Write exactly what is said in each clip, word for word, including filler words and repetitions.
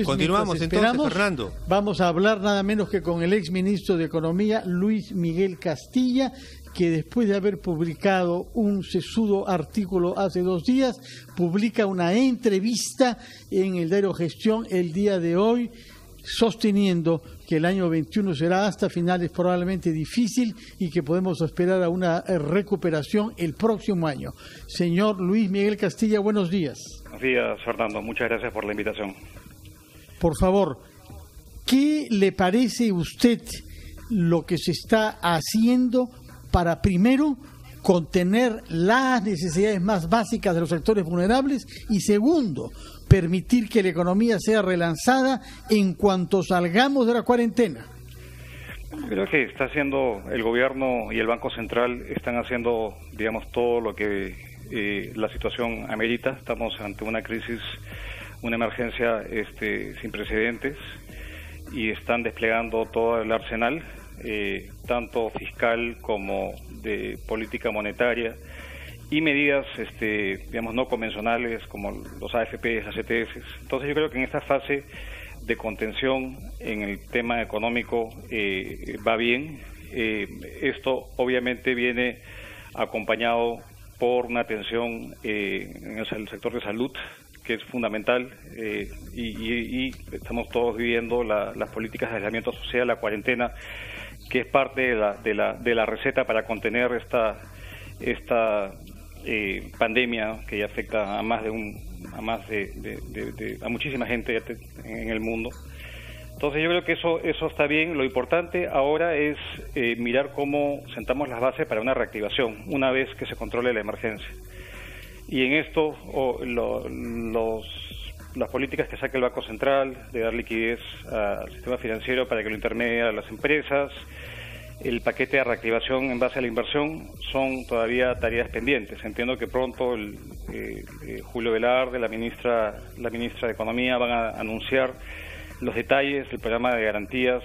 Entonces, continuamos entonces, Fernando. Vamos a hablar nada menos que con el exministro de Economía, Luis Miguel Castilla, que después de haber publicado un sesudo artículo hace dos días, publica una entrevista en el Diario Gestión el día de hoy, sosteniendo que el año veintiuno será hasta finales probablemente difícil y que podemos esperar a una recuperación el próximo año. Señor Luis Miguel Castilla, buenos días. Buenos días, Fernando. Muchas gracias por la invitación. Por favor, ¿qué le parece a usted lo que se está haciendo para, primero, contener las necesidades más básicas de los sectores vulnerables y, segundo, permitir que la economía sea relanzada en cuanto salgamos de la cuarentena? Creo que está haciendo el gobierno y el Banco Central, están haciendo, digamos, todo lo que eh, la situación amerita. Estamos ante una crisis, una emergencia este, sin precedentes, y están desplegando todo el arsenal, eh, tanto fiscal como de política monetaria, y medidas, este, digamos, no convencionales como los A F P, las E T F. Entonces yo creo que en esta fase de contención en el tema económico eh, va bien. Eh, esto obviamente viene acompañado por una atención eh, en el sector de salud, que es fundamental, eh, y, y, y estamos todos viviendo la, las políticas de aislamiento social, la cuarentena, que es parte de la, de la, de la receta para contener esta esta Eh, pandemia que ya afecta a más de un a más de, de, de, de a muchísima gente en el mundo. Entonces yo creo que eso eso está bien. Lo importante ahora es eh, mirar cómo sentamos las bases para una reactivación una vez que se controle la emergencia, y en esto oh, lo, los, las políticas que saque el Banco Central de dar liquidez al sistema financiero para que lo intermedie a las empresas, el paquete de reactivación en base a la inversión, son todavía tareas pendientes. Entiendo que pronto el, eh, eh, Julio Velarde, la ministra, la ministra de Economía, van a anunciar los detalles del programa de garantías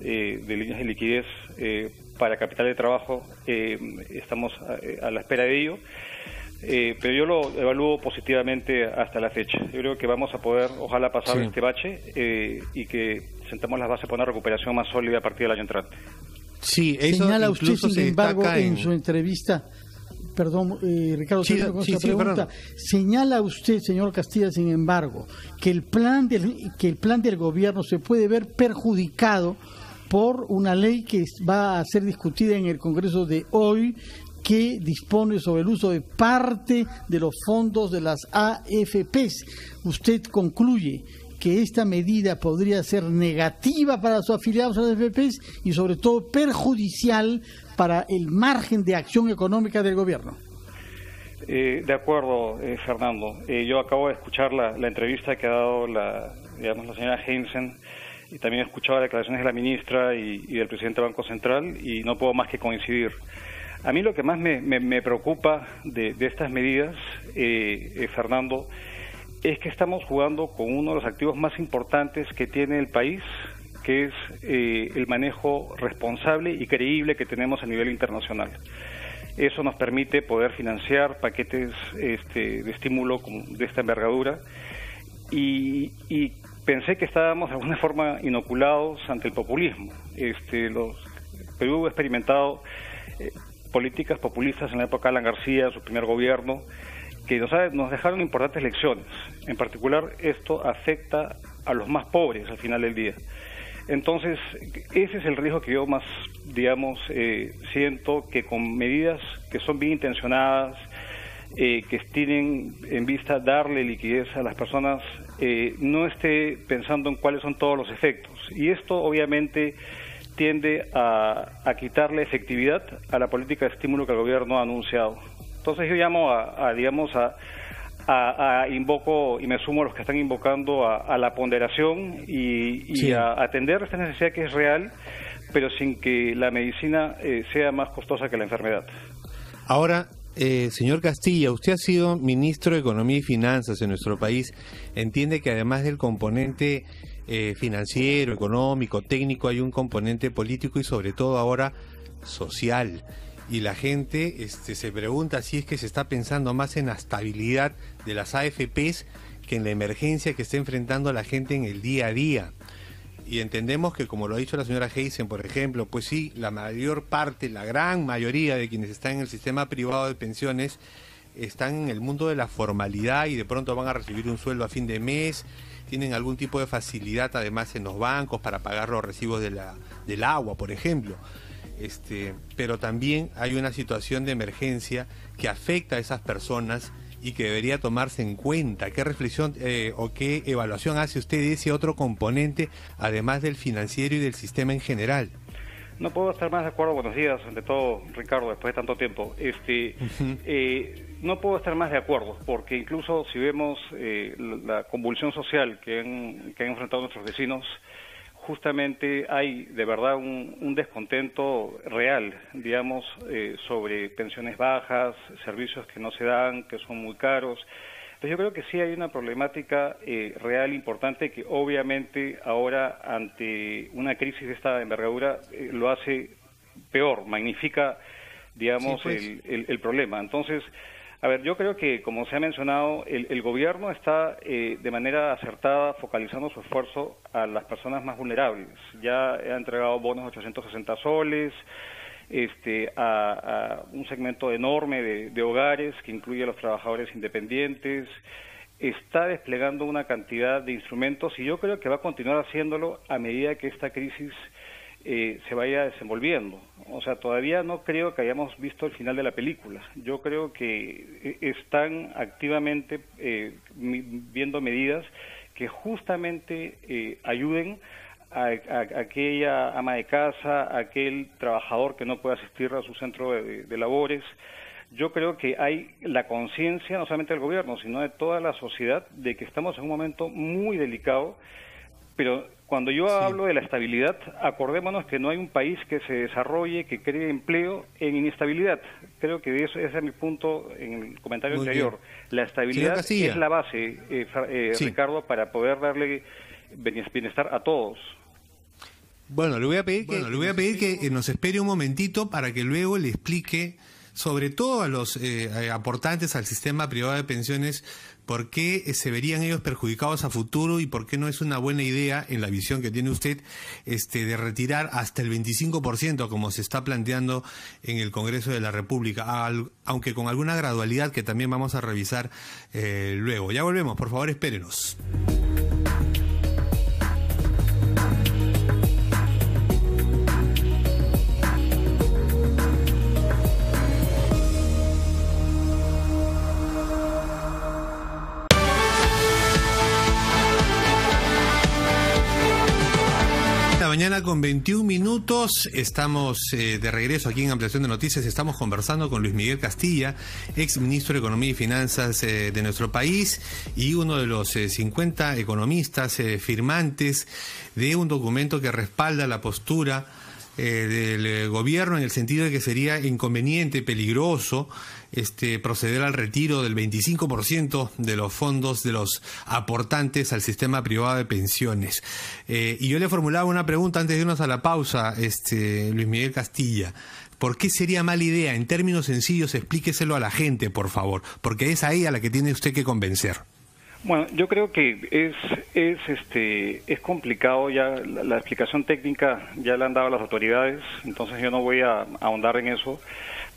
eh, de líneas de liquidez eh, para capital de trabajo. Eh, estamos a, a la espera de ello, eh, pero yo lo evalúo positivamente hasta la fecha. Yo creo que vamos a poder, ojalá, pasar sí. este bache eh, y que sentamos las bases para una recuperación más sólida a partir del año entrante. Sí, eso señala usted, sin se embargo, en... en su entrevista, perdón, eh, Ricardo, sí, con sí, esta sí, pregunta, señala usted, señor Castilla, sin embargo, que el plan del, que el plan del gobierno se puede ver perjudicado por una ley que va a ser discutida en el Congreso de hoy, que dispone sobre el uso de parte de los fondos de las A F Pes. Usted concluye que esta medida podría ser negativa para sus afiliados a las A F Pes y sobre todo perjudicial para el margen de acción económica del gobierno. Eh, de acuerdo, eh, Fernando. Eh, yo acabo de escuchar la, la entrevista que ha dado la, digamos, la señora Jensen, y también he escuchado las declaraciones de la ministra y, y del presidente del Banco Central, y no puedo más que coincidir. A mí lo que más me, me, me preocupa de, de estas medidas, eh, eh, Fernando, es que estamos jugando con uno de los activos más importantes que tiene el país, que es eh, el manejo responsable y creíble que tenemos a nivel internacional. Eso nos permite poder financiar paquetes este, de estímulo de esta envergadura, y, y pensé que estábamos de alguna forma inoculados ante el populismo. Este, los, Perú ha experimentado eh, políticas populistas en la época de Alan García, su primer gobierno, que nos dejaron importantes lecciones. En particular, esto afecta a los más pobres al final del día. Entonces, ese es el riesgo que yo más, digamos, eh, siento, que con medidas que son bien intencionadas, eh, que tienen en vista darle liquidez a las personas, eh, no esté pensando en cuáles son todos los efectos. Y esto, obviamente, tiende a, a quitarle efectividad a la política de estímulo que el gobierno ha anunciado. Entonces yo llamo a, a digamos, a, a, a invoco y me sumo a los que están invocando a, a la ponderación y, y sí. a atender esta necesidad que es real, pero sin que la medicina eh, sea más costosa que la enfermedad. Ahora, eh, señor Castilla, usted ha sido ministro de Economía y Finanzas en nuestro país. Entiende que además del componente eh, financiero, económico, técnico, hay un componente político y sobre todo ahora social. Y la gente este, se pregunta si es que se está pensando más en la estabilidad de las A F Pes que en la emergencia que está enfrentando a la gente en el día a día. Y entendemos que, como lo ha dicho la señora Heysen, por ejemplo, pues sí, la mayor parte, la gran mayoría de quienes están en el sistema privado de pensiones están en el mundo de la formalidad y de pronto van a recibir un sueldo a fin de mes, tienen algún tipo de facilidad además en los bancos para pagar los recibos de la, del agua, por ejemplo. Este, pero también hay una situación de emergencia que afecta a esas personas y que debería tomarse en cuenta. ¿Qué reflexión eh, o qué evaluación hace usted de ese otro componente, además del financiero y del sistema en general? No puedo estar más de acuerdo, buenos días, ante todo, Ricardo, después de tanto tiempo. Este, uh-huh. eh, no puedo estar más de acuerdo, porque incluso si vemos eh, la convulsión social que han, que han enfrentado nuestros vecinos, justamente hay de verdad un, un descontento real, digamos, eh, sobre pensiones bajas, servicios que no se dan, que son muy caros. Entonces yo creo que sí hay una problemática eh, real importante que obviamente ahora ante una crisis de esta envergadura eh, lo hace peor, magnifica, digamos, sí, pues. el, el, el problema. Entonces, a ver, yo creo que, como se ha mencionado, el, el gobierno está eh, de manera acertada focalizando su esfuerzo a las personas más vulnerables. Ya ha entregado bonos de ochocientos sesenta soles este, a, a un segmento enorme de, de hogares que incluye a los trabajadores independientes. Está desplegando una cantidad de instrumentos y yo creo que va a continuar haciéndolo a medida que esta crisis Eh, se vaya desenvolviendo. O sea, todavía no creo que hayamos visto el final de la película. Yo creo que están activamente eh, viendo medidas que justamente eh, ayuden a, a, a aquella ama de casa, a aquel trabajador que no puede asistir a su centro de, de labores. Yo creo que hay la conciencia, no solamente del gobierno, sino de toda la sociedad, de que estamos en un momento muy delicado, pero cuando yo hablo sí. de la estabilidad, acordémonos que no hay un país que se desarrolle, que cree empleo en inestabilidad. Creo que eso, ese es mi punto en el comentario Muy anterior. Bien. La estabilidad es la base, eh, eh, sí. Ricardo, para poder darle bienestar a todos. Bueno, le voy a pedir, bueno, que, le voy a pedir que nos espere un momentito para que luego le explique, sobre todo a los eh, aportantes al sistema privado de pensiones, por qué se verían ellos perjudicados a futuro y por qué no es una buena idea, en la visión que tiene usted, este, de retirar hasta el veinticinco por ciento, como se está planteando en el Congreso de la República, al, aunque con alguna gradualidad que también vamos a revisar eh, luego. Ya volvemos, por favor, espérenos. Mañana con veintiún minutos, estamos eh, de regreso aquí en Ampliación de Noticias. Estamos conversando con Luis Miguel Castilla, ex ministro de Economía y Finanzas eh, de nuestro país y uno de los eh, cincuenta economistas eh, firmantes de un documento que respalda la postura eh, del eh, gobierno, en el sentido de que sería inconveniente, peligroso, este, proceder al retiro del veinticinco por ciento de los fondos de los aportantes al sistema privado de pensiones. Eh, y yo le formulaba una pregunta antes de irnos a la pausa, este, Luis Miguel Castilla. ¿Por qué sería mala idea? En términos sencillos, explíqueselo a la gente, por favor, porque es ahí a la que tiene usted que convencer. Bueno, yo creo que es, es, este, es complicado ya, la, la explicación técnica ya la han dado las autoridades, entonces yo no voy a, a ahondar en eso.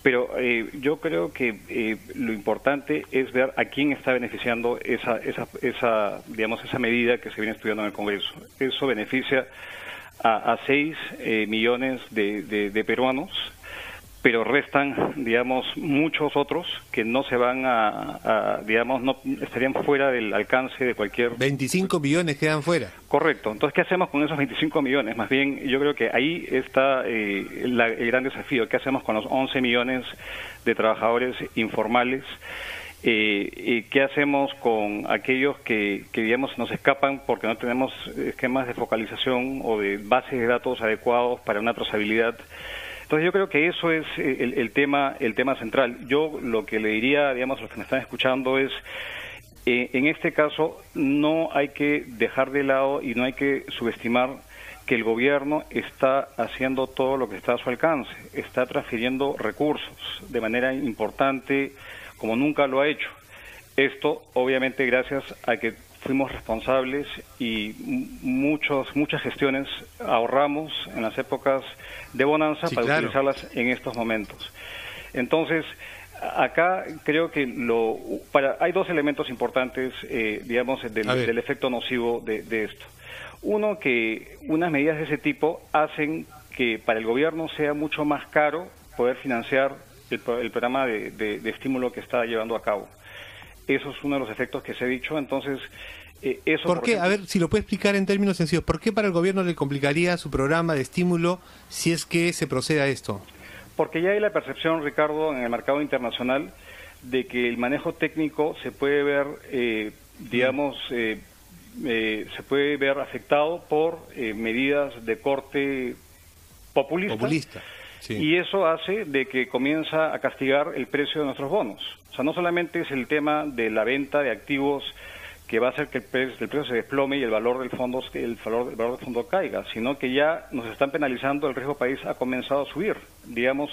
Pero eh, yo creo que eh, lo importante es ver a quién está beneficiando esa, esa, esa, digamos, esa medida que se viene estudiando en el Congreso. Eso beneficia a, a seis eh, millones de, de, de peruanos, pero restan, digamos, muchos otros que no se van a, a, digamos, no estarían fuera del alcance de cualquier... veinticinco millones quedan fuera. Correcto. Entonces, ¿qué hacemos con esos veinticinco millones? Más bien, yo creo que ahí está eh, la, el gran desafío. ¿Qué hacemos con los once millones de trabajadores informales? Eh, eh, ¿Qué hacemos con aquellos que, que, digamos, nos escapan porque no tenemos esquemas de focalización o de bases de datos adecuados para una trazabilidad? Entonces yo creo que eso es el, el tema el tema central. Yo lo que le diría, digamos, a los que me están escuchando es, eh, en este caso no hay que dejar de lado y no hay que subestimar que el gobierno está haciendo todo lo que está a su alcance, está transfiriendo recursos de manera importante como nunca lo ha hecho. Esto, obviamente, gracias a que fuimos responsables y muchos, muchas gestiones ahorramos en las épocas de bonanza sí, para claro. utilizarlas en estos momentos. Entonces, acá creo que lo para hay dos elementos importantes, eh, digamos, del, del efecto nocivo de, de esto. Uno, que unas medidas de ese tipo hacen que para el gobierno sea mucho más caro poder financiar el, el programa de, de, de estímulo que está llevando a cabo. Eso es uno de los efectos que se ha dicho, entonces... Eh, eso ¿Por, ¿Por qué? Ejemplo, a ver, si lo puede explicar en términos sencillos, ¿por qué para el gobierno le complicaría su programa de estímulo si es que se procede a esto? Porque ya hay la percepción, Ricardo, en el mercado internacional, de que el manejo técnico se puede ver, eh, digamos, eh, eh, se puede ver afectado por eh, medidas de corte populista. populista. Sí. Y eso hace de que comienza a castigar el precio de nuestros bonos. O sea, no solamente es el tema de la venta de activos que va a hacer que el precio, el precio se desplome y el valor del fondo el valor, el valor del fondo caiga, sino que ya nos están penalizando, el riesgo país ha comenzado a subir, digamos,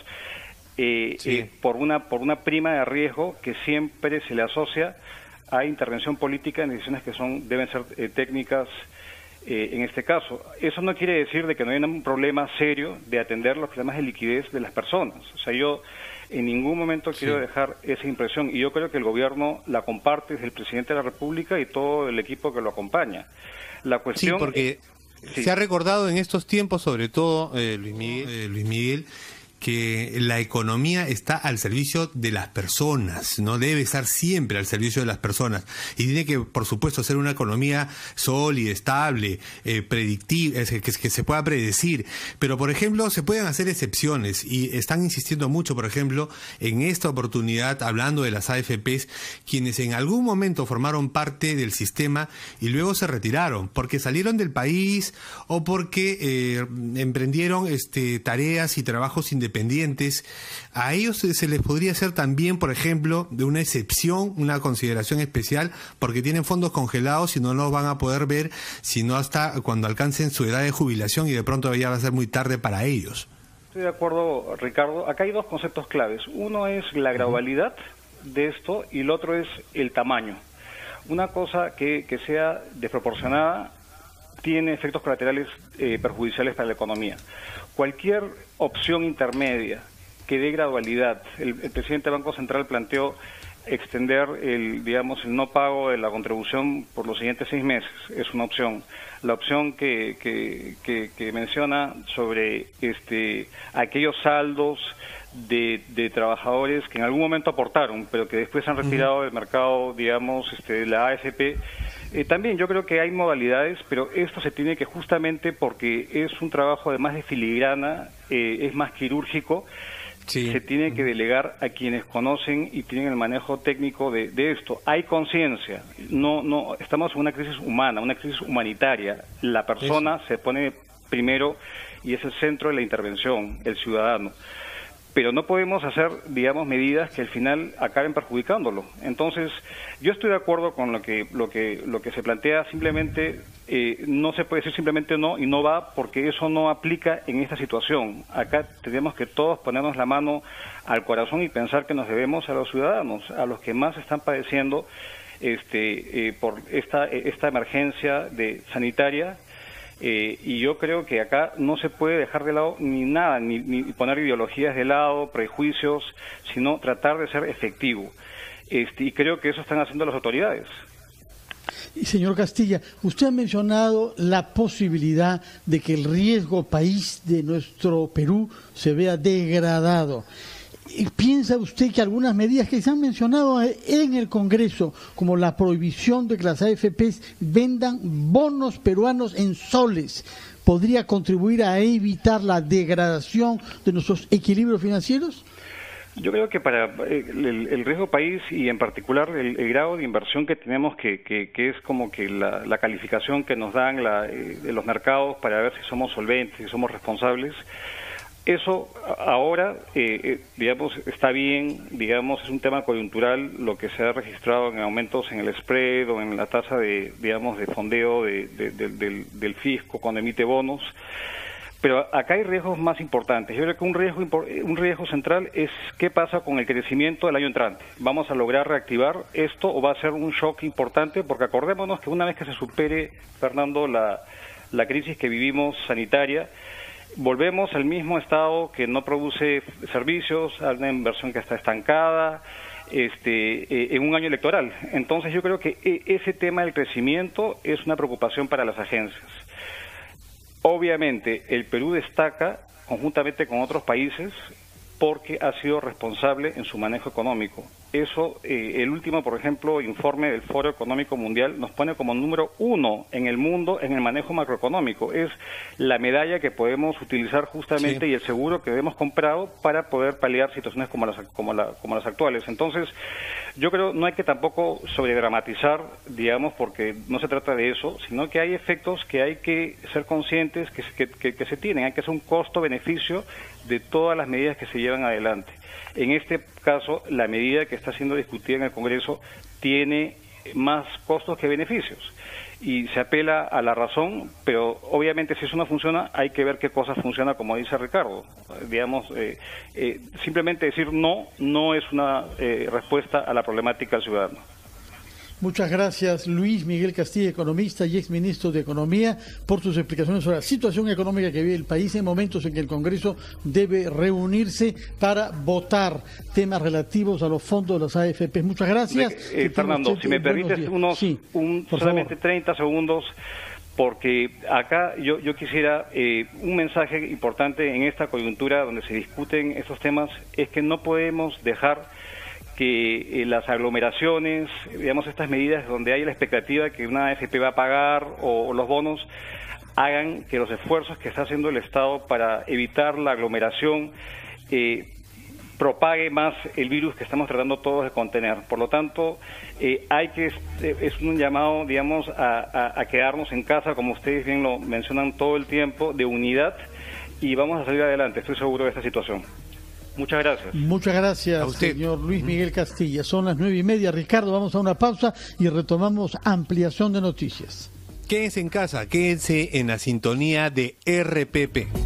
eh, sí. eh, por una por una prima de riesgo que siempre se le asocia a intervención política en decisiones que son deben ser eh, técnicas. Eh, en este caso, eso no quiere decir de que no haya un problema serio de atender los problemas de liquidez de las personas. O sea, yo en ningún momento quiero sí. dejar esa impresión, y yo creo que el gobierno la comparte desde el presidente de la República y todo el equipo que lo acompaña. La cuestión sí, porque es, se sí. ha recordado en estos tiempos, sobre todo, eh, Luis Miguel, eh, Luis Miguel, que la economía está al servicio de las personas, no debe estar siempre al servicio de las personas, y tiene que, por supuesto, ser una economía sólida, estable, eh, predictiva, que, que se pueda predecir, pero, por ejemplo, se pueden hacer excepciones, y están insistiendo mucho, por ejemplo, en esta oportunidad, hablando de las A F Pes, quienes en algún momento formaron parte del sistema y luego se retiraron, porque salieron del país o porque eh, emprendieron este, tareas y trabajos independientes. Independientes, a ellos se les podría hacer también, por ejemplo, de una excepción, una consideración especial, porque tienen fondos congelados y no los van a poder ver sino hasta cuando alcancen su edad de jubilación, y de pronto ya va a ser muy tarde para ellos. Estoy de acuerdo, Ricardo. Acá hay dos conceptos claves. Uno es la gradualidad de esto y el otro es el tamaño. Una cosa que, que sea desproporcionada tiene efectos colaterales eh, perjudiciales para la economía. Cualquier opción intermedia que dé gradualidad, el, el presidente del Banco Central planteó extender el, digamos, el no pago de la contribución por los siguientes seis meses, es una opción. La opción que, que, que, que menciona sobre este, aquellos saldos de, de trabajadores que en algún momento aportaron, pero que después han retirado del mercado, digamos, este, de la A F P. Eh, también yo creo que hay modalidades, pero esto se tiene que, justamente porque es un trabajo además de filigrana, eh, es más quirúrgico, sí. se tiene que delegar a quienes conocen y tienen el manejo técnico de, de esto. Hay conciencia, no, no, estamos en una crisis humana, una crisis humanitaria. La persona Eso. se pone primero y es el centro de la intervención, el ciudadano. Pero no podemos hacer, digamos, medidas que al final acaben perjudicándolo. Entonces, yo estoy de acuerdo con lo que lo que lo que se plantea. Simplemente eh, no se puede decir simplemente no y no va, porque eso no aplica en esta situación. Acá tenemos que todos ponernos la mano al corazón y pensar que nos debemos a los ciudadanos, a los que más están padeciendo este eh, por esta esta emergencia de sanitaria. Eh, y yo creo que acá no se puede dejar de lado ni nada, ni, ni poner ideologías de lado, prejuicios, sino tratar de ser efectivo. Este, y creo que eso están haciendo las autoridades. Y señor Castilla, usted ha mencionado la posibilidad de que el riesgo país de nuestro Perú se vea degradado. ¿Piensa usted que algunas medidas que se han mencionado en el Congreso, como la prohibición de que las A F Pes vendan bonos peruanos en soles, podría contribuir a evitar la degradación de nuestros equilibrios financieros? Yo creo que para el, el riesgo país, y en particular el, el grado de inversión que tenemos, que, que, que es como que la, la calificación que nos dan la, eh, de los mercados para ver si somos solventes, si somos responsables. Eso ahora, eh, digamos, está bien, digamos, es un tema coyuntural lo que se ha registrado en aumentos en el spread o en la tasa de, digamos, de fondeo de, de, de, del, del fisco cuando emite bonos, Pero acá hay riesgos más importantes. Yo creo que un riesgo, un riesgo central es qué pasa con el crecimiento del año entrante. ¿Vamos a lograr reactivar esto o va a ser un shock importante? Porque acordémonos que una vez que se supere, Fernando, la, la crisis que vivimos sanitaria, volvemos al mismo estado que no produce servicios, a una inversión que está estancada, este, en un año electoral. Entonces yo creo que ese tema del crecimiento es una preocupación para las agencias. Obviamente, el Perú destaca, conjuntamente con otros países, porque ha sido responsable en su manejo económico. Eso, eh, el último, por ejemplo, informe del Foro Económico Mundial nos pone como número uno en el mundo en el manejo macroeconómico. Es la medalla que podemos utilizar justamente, sí, y el seguro que hemos comprado para poder paliar situaciones como las, como la, como las actuales. Entonces, yo creo no hay que tampoco sobredramatizar, digamos, porque no se trata de eso, sino que hay efectos que hay que ser conscientes que, que, que, que se tienen. Hay que hacer un costo-beneficio de todas las medidas que se llevan adelante. En este caso, la medida que está siendo discutida en el Congreso tiene más costos que beneficios y se apela a la razón, pero obviamente si eso no funciona hay que ver qué cosa funciona, como dice Ricardo. Digamos, eh, eh, simplemente decir no, no es una eh, respuesta a la problemática del ciudadano. Muchas gracias, Luis Miguel Castilla, economista y exministro de Economía, por sus explicaciones sobre la situación económica que vive el país en momentos en que el Congreso debe reunirse para votar temas relativos a los fondos de las A F P. Muchas gracias. Eh, eh, Fernando, si me permites unos sí, un, solamente favor. treinta segundos, porque acá yo, yo quisiera eh, un mensaje importante en esta coyuntura donde se discuten estos temas, es que no podemos dejar que eh, las aglomeraciones, digamos, estas medidas donde hay la expectativa que una A F P va a pagar o, o los bonos, hagan que los esfuerzos que está haciendo el Estado para evitar la aglomeración eh, propague más el virus que estamos tratando todos de contener. Por lo tanto, eh, hay que es un llamado, digamos, a, a, a quedarnos en casa, como ustedes bien lo mencionan todo el tiempo, de unidad, y vamos a salir adelante, estoy seguro de esta situación. Muchas gracias. Muchas gracias, señor Luis Miguel Castilla. Son las nueve y media. Ricardo, vamos a una pausa y retomamos ampliación de noticias. Quédense en casa, quédense en la sintonía de R P P.